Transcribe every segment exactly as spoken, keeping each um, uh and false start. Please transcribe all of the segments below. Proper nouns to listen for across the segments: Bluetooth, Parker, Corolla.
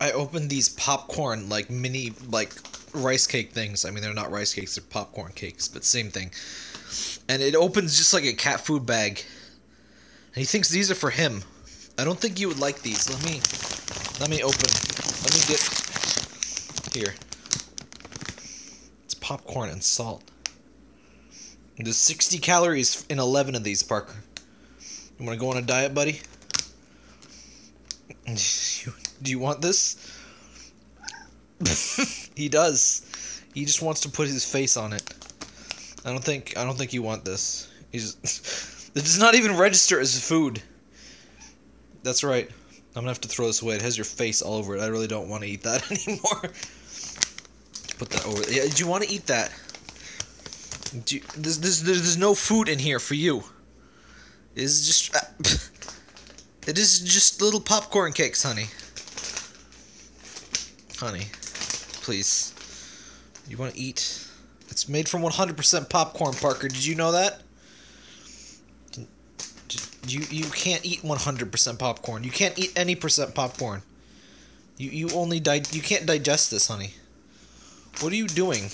I opened these popcorn, like, mini, like, rice cake things. I mean, they're not rice cakes, they're popcorn cakes, but same thing. And it opens just like a cat food bag. And he thinks these are for him. I don't think you would like these. Let me, let me open, let me get, here. It's popcorn and salt. There's sixty calories in eleven of these, Parker. You wanna go on a diet, buddy? Do you want this? He does. He just wants to put his face on it. I don't think I don't think you want this. He's it does not even register as food. That's right. I'm gonna have to throw this away. It has your face all over it. I really don't want to eat that anymore. Put that over. Yeah, do you want to eat that? Do you, there's, there's, there's no food in here for you. It's just... Uh, it is just little popcorn cakes, honey. Honey, please. You want to eat? It's made from one hundred percent popcorn, Parker. Did you know that? You, you can't eat one hundred percent popcorn. You can't eat any percent popcorn. You, you only... Di you can't digest this, honey. What are you doing?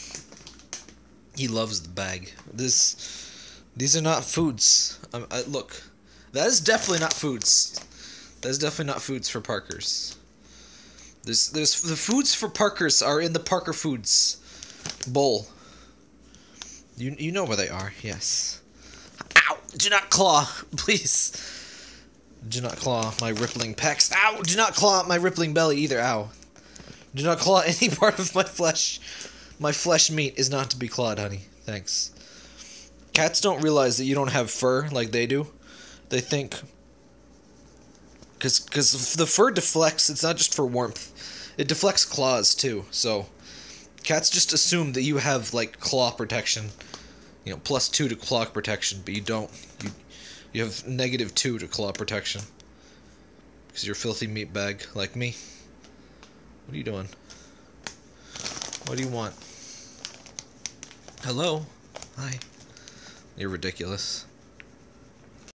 He loves the bag. This, these are not foods. Um, I, look, that is definitely not foods. That is definitely not foods for Parkers. There's, there's the foods for Parkers are in the Parker Foods bowl. You, you know where they are. Yes. Ow! Do not claw, please. Do not claw my rippling pecs. Ow! Do not claw my rippling belly either. Ow! Do not claw any part of my flesh. My flesh meat is not to be clawed, honey. Thanks. Cats don't realize that you don't have fur like they do. They think... Because because the fur deflects, it's not just for warmth. It deflects claws, too. So, cats just assume that you have, like, claw protection. You know, plus two to claw protection, but you don't. You, you have negative two to claw protection. Because you're a filthy meat bag, like me. What are you doing? What do you want? Hello? Hi. You're ridiculous.